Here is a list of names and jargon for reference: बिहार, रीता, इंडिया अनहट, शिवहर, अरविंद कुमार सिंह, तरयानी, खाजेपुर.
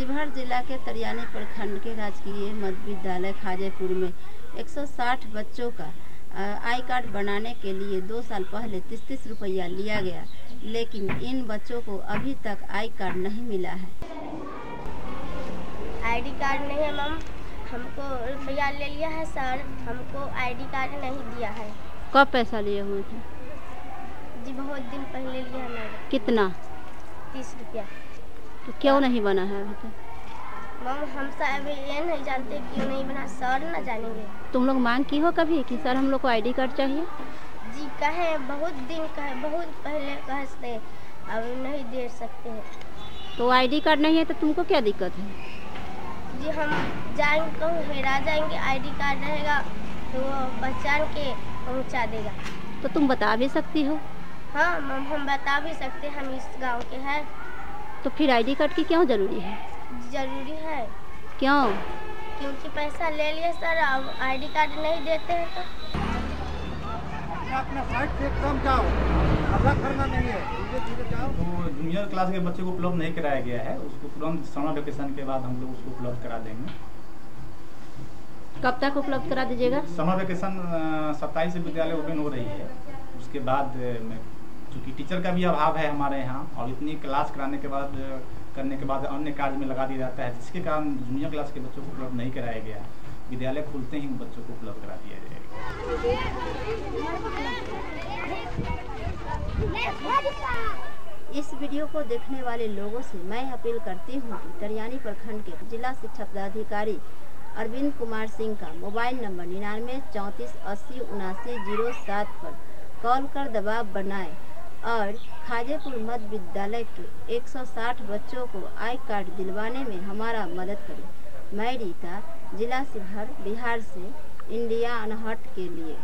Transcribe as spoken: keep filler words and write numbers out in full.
शिवहर जिला के तरयानी प्रखंड के राजकीय मध्य विद्यालय खाजेपुर में एक सौ साठ बच्चों का आई कार्ड बनाने के लिए दो साल पहले तीस तीस रुपया लिया गया, लेकिन इन बच्चों को अभी तक आई कार्ड नहीं मिला है। आईडी कार्ड नहीं है मैम, हमको रुपया ले लिया है सर, हमको आईडी कार्ड नहीं दिया है। कब पैसा लिए हुए थे? जी बहुत दिन पहले लिया मैंने। कितना? तीस रुपया। तो क्यों नहीं बना है अभी तक? मैम हम सब ये नहीं जानते क्यों नहीं बना, सर ना जानेंगे। तुम लोग मांग की हो कभी कि सर हम लोग को आईडी कार्ड चाहिए? जी कहे, बहुत दिन कहे, बहुत पहले कहते, अब नहीं दे सकते हैं। तो आईडी कार्ड नहीं है तो तुमको क्या दिक्कत है? जी हम जाएंगे तो हेरा जाएंगे, आईडी कार्ड रहेगा तो वो पहचान के पहुंचा देगा। तो तुम बता भी सकती हो? हाँ मैम हम बता भी सकते, हम इस गांव के हैं। तो फिर आईडी कार्ड की क्यों ज़रूरी है? ज़रूरी है क्यों? क्योंकि पैसा ले लिए सर, अब आईडी कार्ड नहीं देते हैं तो अपना साइड से एकदम जाओ, हल्ला करना नहीं है, धीरे धीरे जाओ। तो जूनियर क्लास के बच्चे को उपलब्ध नहीं कराया गया है, उसको तुरंत समर वेकेशन के बाद हम लोग उसको उपलब्ध करा देंगे। कब तक उपलब्ध करा दीजिएगा? समर वेकेशन सत्ताईस से विद्यालय ओपन हो रही है, उसके बाद चूँकि टीचर का भी अभाव है हमारे यहाँ, और इतनी क्लास कराने के बाद करने के बाद अन्य कार्य में लगा दिया जाता है, जिसके कारण जूनियर क्लास के बच्चों को उपलब्ध नहीं कराया गया। विद्यालय खुलते ही बच्चों को उपलब्ध करा दिया जाएगा। इस वीडियो को देखने वाले लोगों से मैं अपील करती हूँ कि तरयानी प्रखंड के जिला शिक्षा पदाधिकारी अरविंद कुमार सिंह का मोबाइल नंबर निन्यानवे चौंतीस अस्सी उनासी जीरो सात पर कॉल कर दबाव बनाएं और खाजेपुर मध्य विद्यालय के एक सौ साठ बच्चों को आई कार्ड दिलवाने में हमारा मदद करें। मैं रीता, जिला शिवहर, बिहार से इंडिया अनहट के लिए।